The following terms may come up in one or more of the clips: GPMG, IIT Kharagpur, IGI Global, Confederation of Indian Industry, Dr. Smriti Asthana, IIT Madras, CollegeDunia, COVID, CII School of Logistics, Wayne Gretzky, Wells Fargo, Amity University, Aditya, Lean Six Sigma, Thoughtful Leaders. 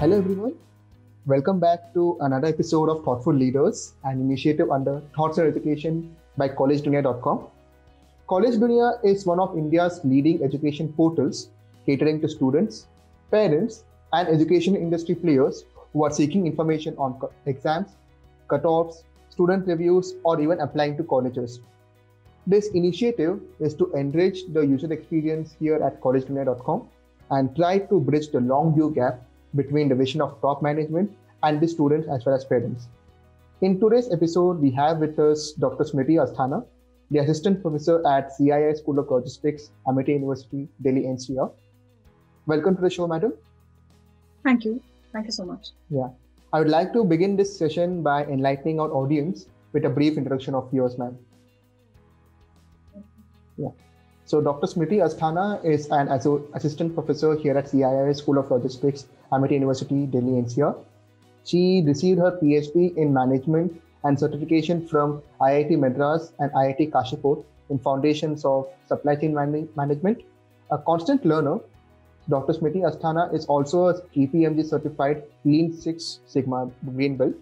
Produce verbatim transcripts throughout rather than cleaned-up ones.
Hello everyone, welcome back to another episode of Thoughtful Leaders, an initiative under Thoughts and Education by college dunia dot com. CollegeDunia is one of India's leading education portals catering to students, parents and education industry players who are seeking information on exams, cutoffs, student reviews or even applying to colleges. This initiative is to enrich the user experience here at college dunia dot com and try to bridge the long due gap between the vision of top management and the students as well as parents. In today's episode, we have with us Doctor Smriti Asthana, the Assistant Professor at C I I School of Logistics, Amity University, Delhi N C R. Welcome to the show, madam. Thank you. Thank you so much. Yeah. I would like to begin this session by enlightening our audience with a brief introduction of yours, ma'am. Yeah. So Doctor Smriti Asthana is an assistant professor here at C I I School of Logistics, Amity University, Delhi N C R. She received her P H D in management and certification from I I T Madras and I I T Kharagpur in foundations of supply chain man management. A constant learner, Doctor Smriti Asthana is also a G P M G certified Lean Six Sigma Green Belt.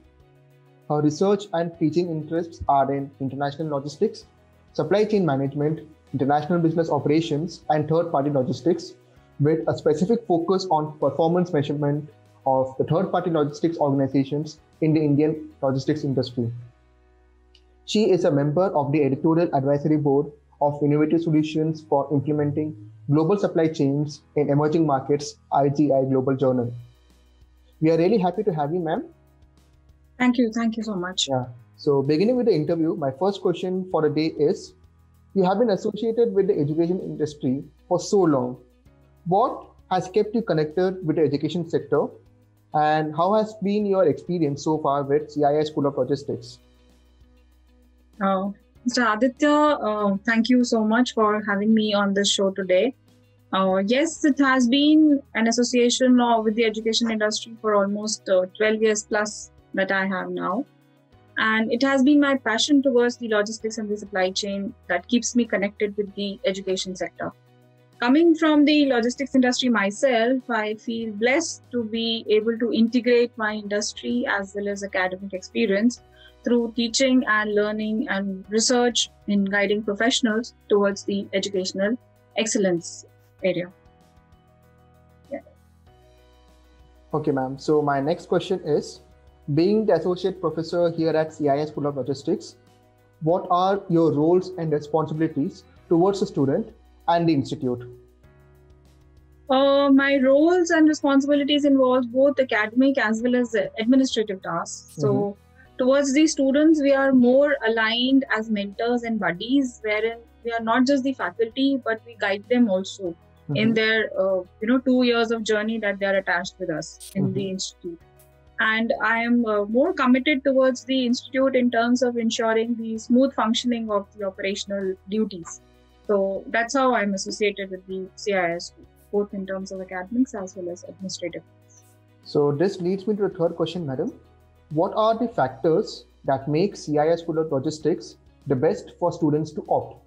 Her research and teaching interests are in international logistics, supply chain management, international business operations and third-party logistics with a specific focus on performance measurement of the third-party logistics organizations in the Indian logistics industry. She is a member of the editorial advisory board of Innovative Solutions for Implementing Global Supply Chains in Emerging Markets, I G I Global Journal. We are really happy to have you, ma'am. Thank you. Thank you so much. Yeah. So beginning with the interview, my first question for the day is, you have been associated with the education industry for so long. What has kept you connected with the education sector and how has been your experience so far with C I I School of Logistics? Uh, Mister Aditya, uh, thank you so much for having me on this show today. Uh, yes, it has been an association uh, with the education industry for almost uh, twelve years plus that I have now. And it has been my passion towards the logistics and the supply chain that keeps me connected with the education sector. Coming from the logistics industry myself, I feel blessed to be able to integrate my industry as well as academic experience through teaching and learning and research in guiding professionals towards the educational excellence area. Yeah. Okay, ma'am. So my next question is, being the Associate Professor here at C I I School of Logistics, what are your roles and responsibilities towards the student and the institute? Uh, my roles and responsibilities involve both academic as well as administrative tasks. So mm-hmm. towards the students, we are more aligned as mentors and buddies, wherein we are not just the faculty, but we guide them also mm-hmm. in their uh, you know, two years of journey that they are attached with us in mm-hmm. the institute. And I am uh, more committed towards the institute in terms of ensuring the smooth functioning of the operational duties. So that's how I'm associated with the C I I School, both in terms of academics as well as administrative. So this leads me to the third question, madam. What are the factors that make C I I School of Logistics the best for students to opt?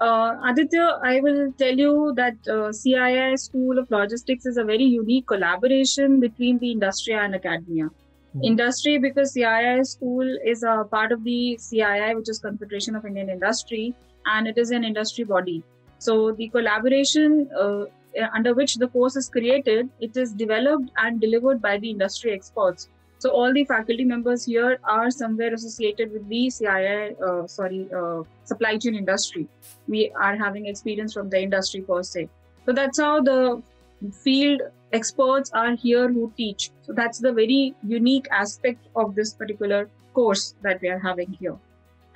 Uh, Aditya, I will tell you that uh, C I I School of Logistics is a very unique collaboration between the industry and academia. Mm-hmm. Industry, because C I I School is a part of the C I I, which is Confederation of Indian Industry, and it is an industry body. So the collaboration uh, under which the course is created, it is developed and delivered by the industry experts. So all the faculty members here are somewhere associated with the C I I, uh, sorry, uh, supply chain industry. We are having experience from the industry per se. So that's how the field experts are here who teach. So that's the very unique aspect of this particular course that we are having here.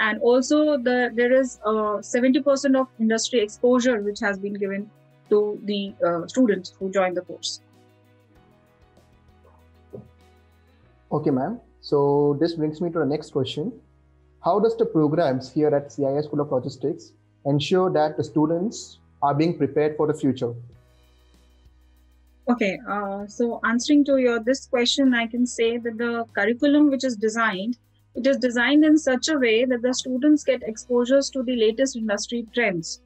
And also the, there is seventy percent uh, of industry exposure which has been given to the uh, students who join the course. Okay, ma'am. So this brings me to the next question. How does the programs here at C I I School of Logistics ensure that the students are being prepared for the future? Okay, uh, so answering to your this question, I can say that the curriculum which is designed, it is designed in such a way that the students get exposures to the latest industry trends.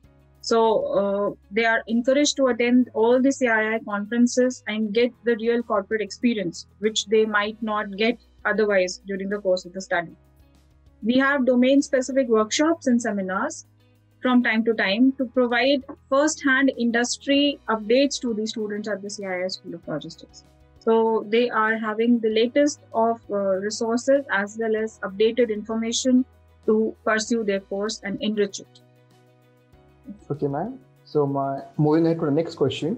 So uh, they are encouraged to attend all the C I I conferences and get the real corporate experience, which they might not get otherwise during the course of the study. We have domain-specific workshops and seminars from time to time to provide first-hand industry updates to the students at the C I I School of Logistics. So they are having the latest of uh, resources as well as updated information to pursue their course and enrich it. Okay, ma'am. So my, moving ahead to the next question.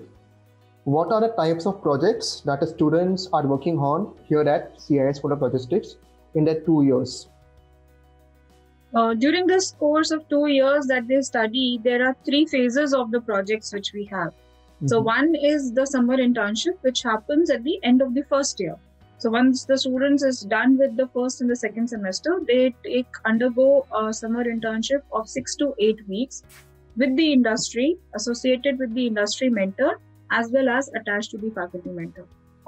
What are the types of projects that the students are working on here at C I I School of Logistics in their two years? Uh, during this course of two years that they study, there are three phases of the projects which we have. Mm-hmm. So one is the summer internship, which happens at the end of the first year. So once the students is done with the first and the second semester, they take, undergo a summer internship of six to eight weeks with the industry, associated with the industry mentor, as well as attached to the faculty mentor.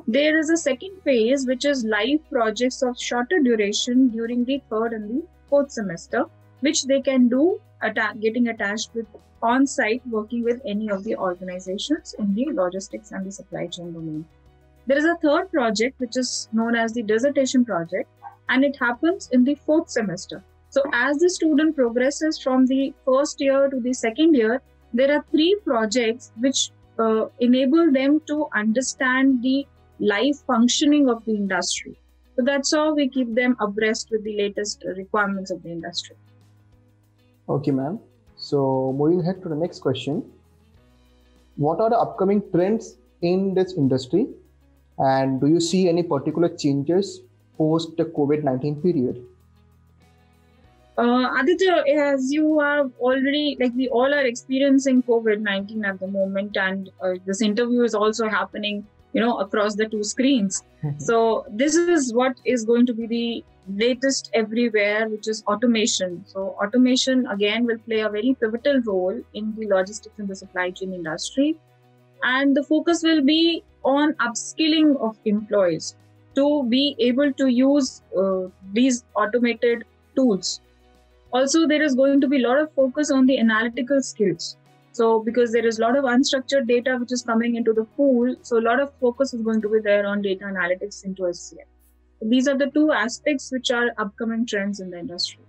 There is a second phase, which is live projects of shorter duration during the third and the fourth semester, which they can do atta- getting attached with on-site working with any of the organizations in the logistics and the supply chain domain. There is a third project, which is known as the dissertation project, and it happens in the fourth semester. So as the student progresses from the first year to the second year, there are three projects which uh, enable them to understand the life functioning of the industry. So that's how we keep them abreast with the latest requirements of the industry. Okay, ma'am. So moving ahead to the next question. What are the upcoming trends in this industry? And do you see any particular changes post the COVID nineteen period? Uh, Aditya, as you are already, like we all are experiencing COVID nineteen at the moment, and uh, this interview is also happening, you know, across the two screens. Mm-hmm. So this is what is going to be the latest everywhere, which is automation. So automation again will play a very pivotal role in the logistics and the supply chain industry. And the focus will be on upskilling of employees to be able to use uh, these automated tools. Also, there is going to be a lot of focus on the analytical skills. So, because there is a lot of unstructured data which is coming into the pool, so a lot of focus is going to be there on data analytics into S C L. These are the two aspects which are upcoming trends in the industry.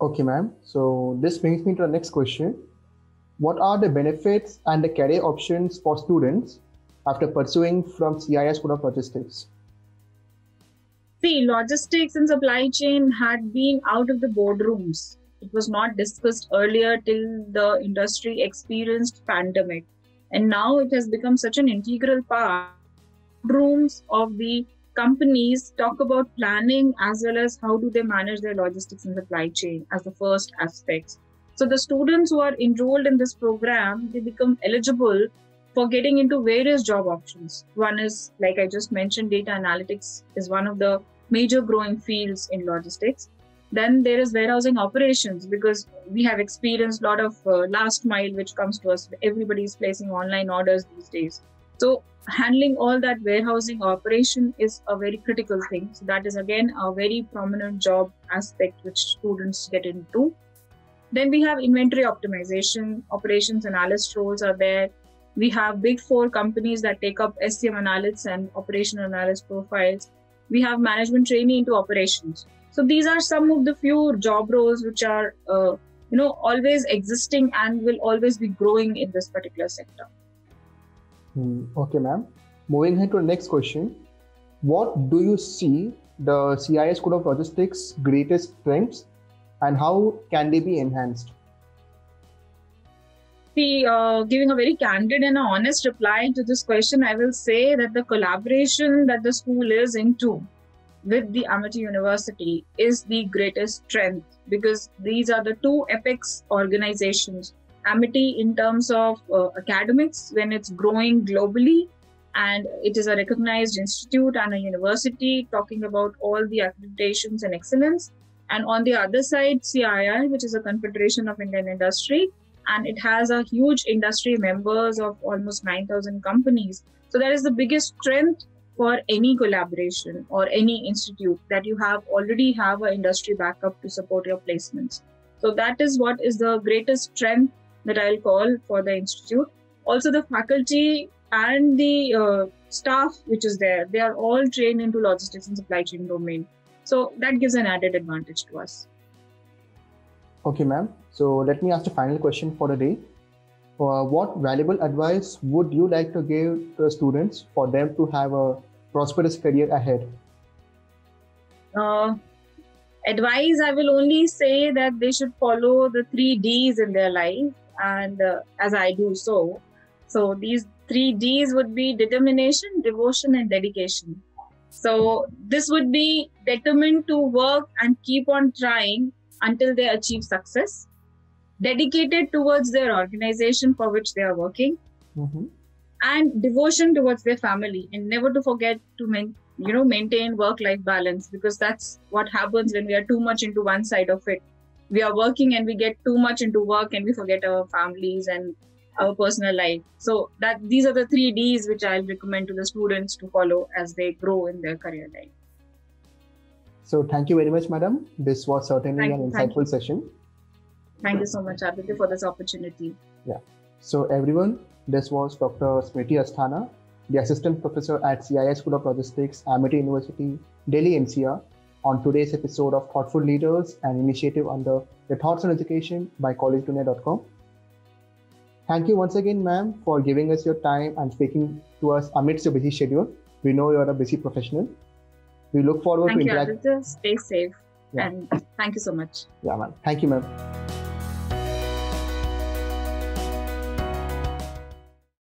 Okay, ma'am. So, this brings me to the next question. What are the benefits and the career options for students after pursuing from C I I School of Logistics? See, logistics and supply chain had been out of the boardrooms. It was not discussed earlier till the industry experienced pandemic. And now it has become such an integral part. Boardrooms of the companies talk about planning as well as how do they manage their logistics and supply chain as the first aspects. So the students who are enrolled in this program, they become eligible for getting into various job options. One is, like I just mentioned, data analytics is one of the major growing fields in logistics. Then there is warehousing operations, because we have experienced a lot of uh, last mile, which comes to us. Everybody is placing online orders these days. So handling all that warehousing operation is a very critical thing. So that is again a very prominent job aspect which students get into. Then we have inventory optimization, operations analyst roles are there. We have big four companies that take up S C M analysts and operational analyst profiles. We have management trainee into operations. So these are some of the few job roles which are, uh, you know, always existing and will always be growing in this particular sector. Hmm. Okay, ma'am. Moving ahead to the next question. What do you see the C I I School of Logistics' greatest strengths and how can they be enhanced? The, uh, giving a very candid and an honest reply to this question, I will say that the collaboration that the school is into with the Amity University is the greatest strength, because these are the two apex organizations. Amity in terms of uh, academics, when it's growing globally and it is a recognized institute and a university talking about all the accreditations and excellence. And on the other side, C I I, which is a Confederation of Indian Industry, and it has a huge industry members of almost nine thousand companies. So that is the biggest strength for any collaboration or any institute, that you have already have an industry backup to support your placements. So that is what is the greatest strength that I'll call for the institute. Also the faculty and the uh, staff which is there, they are all trained into logistics and supply chain domain. So that gives an added advantage to us. Okay, ma'am. So let me ask the final question for the day. Uh, what valuable advice would you like to give to the students for them to have a prosperous career ahead? Uh, advice, I will only say that they should follow the three D's in their life, and uh, as I do so. So these three D's would be determination, devotion and dedication. So this would be determined to work and keep on trying until they achieve success. Dedicated towards their organization for which they are working, mm-hmm. and devotion towards their family, and never to forget to main, you know, maintain work-life balance, because that's what happens when we are too much into one side of it. We are working and we get too much into work and we forget our families and our personal life. So that these are the three D's which I'll recommend to the students to follow as they grow in their career life. So thank you very much, madam. This was certainly thank an insightful session. Thank you so much, Aditya, for this opportunity. Yeah. So everyone, this was Doctor Smriti Asthana, the Assistant Professor at C I I School of Logistics, Amity University, Delhi N C R, on today's episode of Thoughtful Leaders, an initiative under the Thoughts on Education by college dunia dot com. Thank you once again, ma'am, for giving us your time and speaking to us amidst your busy schedule. We know you're a busy professional. We look forward thank to interacting. Thank you, Aditya. Stay safe. Yeah. And thank you so much. Yeah, ma'am. Thank you, ma'am.